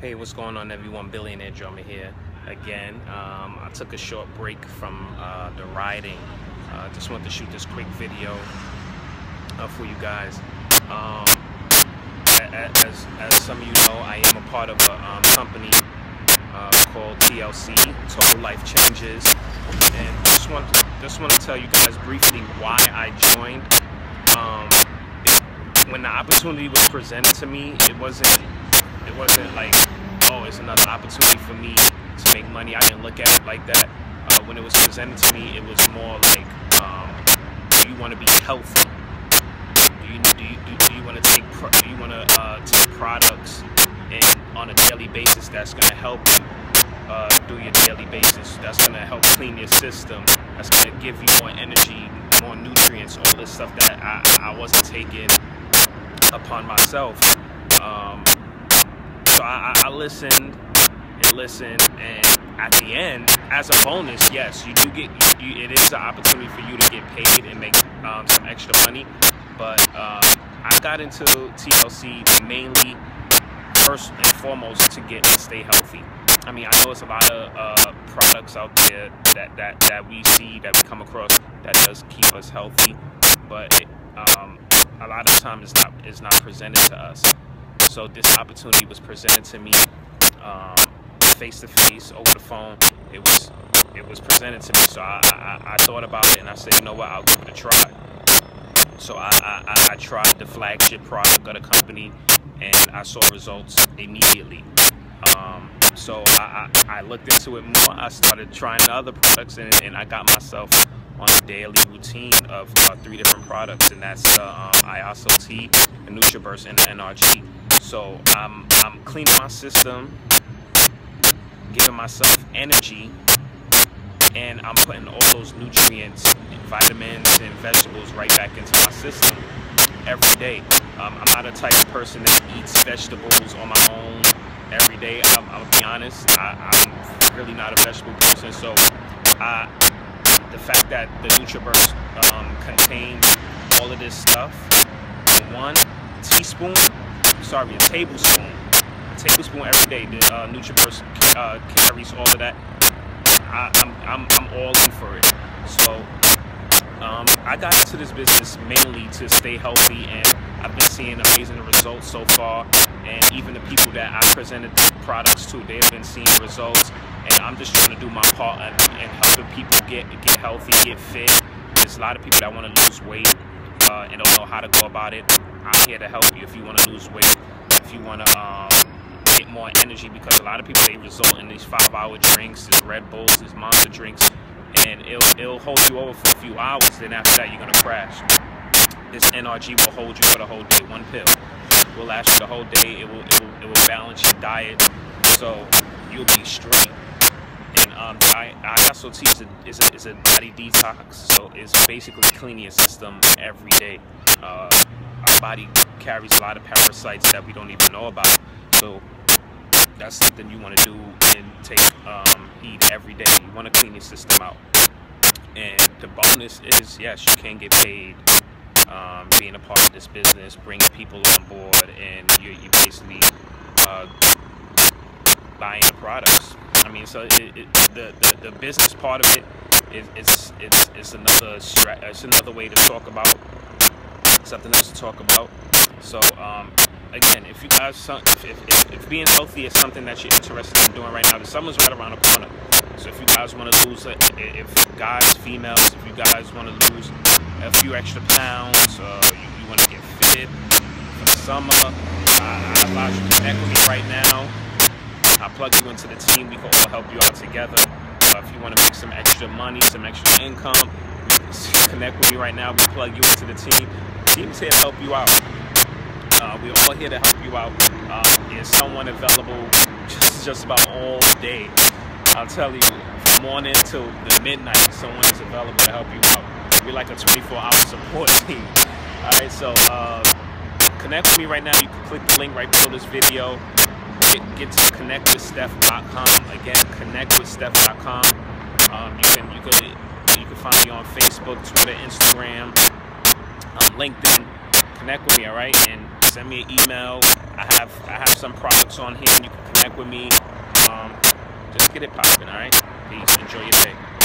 Hey, what's going on, everyone? Billionaire Drummer here again. I took a short break from the riding. Just wanted to shoot this quick video for you guys. As some of you know, I am a part of a company called TLC, Total Life Changes, and just want to tell you guys briefly why I joined. When the opportunity was presented to me, it wasn't like, oh, it's another opportunity for me to make money. I didn't look at it like that. When it was presented to me, it was more like, do you want to be healthy? Do you want to take products on a daily basis that's going to help you do your daily basis? That's going to help clean your system. That's going to give you more energy, more nutrients, all this stuff that I wasn't taking upon myself. So I listened, and at the end, as a bonus, yes, you do get, it is an opportunity for you to get paid and make some extra money. But I got into TLC mainly, first and foremost, to get and stay healthy. I mean, I know it's a lot of products out there that we see, that we come across, that does keep us healthy, but a lot of times it's not presented to us. So this opportunity was presented to me face to face, over the phone. It was presented to me, so I thought about it and I said, you know what, I'll give it a try. So I tried the flagship product of the company and I saw results immediately. So I looked into it more. I started trying the other products, and I got myself on a daily routine of 3 different products, and that's Iaso Tea, the NutriBurst, and the NRG. So I'm cleaning my system, giving myself energy, and I'm putting all those nutrients, vitamins, and vegetables right back into my system every day. I'm not a type of person that eats vegetables on my own every day. I'll be honest, I'm really not a vegetable person, so the fact that the NutriBurst contains all of this stuff in a tablespoon every day, the NutriBurst carries all of that. I'm all in for it. So I got into this business mainly to stay healthy, and I've been seeing amazing results so far. And even the people that I presented the products to, they've been seeing results. And I'm just trying to do my part and helping people get healthy, get fit. There's a lot of people that want to lose weight and don't know how to go about it. I'm here to help you if you want to lose weight, if you want to get more energy, because a lot of people, they result in these 5-hour drinks, these Red Bulls, these Monster drinks, and it'll hold you over for a few hours. Then after that, you're going to crash. This NRG will hold you for the whole day. One pill will last you the whole day. It will balance your diet, so you'll be straight. And Iaso Tea is a body detox, so it's basically cleaning your system every day. Our body carries a lot of parasites that we don't even know about, so that's something you want to do and take heed every day. You want to clean your system out. And the bonus is, yes, you can get paid being a part of this business, bringing people on board, and you're basically buying the products. I mean, so the business part of it is another way to talk about something else to talk about. So again, if you guys, if being healthy is something that you're interested in doing right now, the summer's right around the corner. So if you guys want to lose, if guys, females, if you guys want to lose a few extra pounds, you want to get fit for the summer, I advise you to connect with me right now. I'll plug you into the team. We can all help you out together. If you want to make some extra money, some extra income, connect with me right now. We plug you into the team. The team's here to help you out. We're all here to help you out. There's someone available just about all day. I'll tell you, from morning till the midnight, someone is available to help you out. We're like a 24-hour support team. All right, so connect with me right now. You can click the link right below this video. Get to ConnectWithSteph.com. Again, ConnectWithSteph.com. You can find me on Facebook, Twitter, Instagram, LinkedIn. Connect with me, all right? And send me an email. I have some products on here, and you can connect with me. Just get it popping, all right? Peace. Enjoy your day.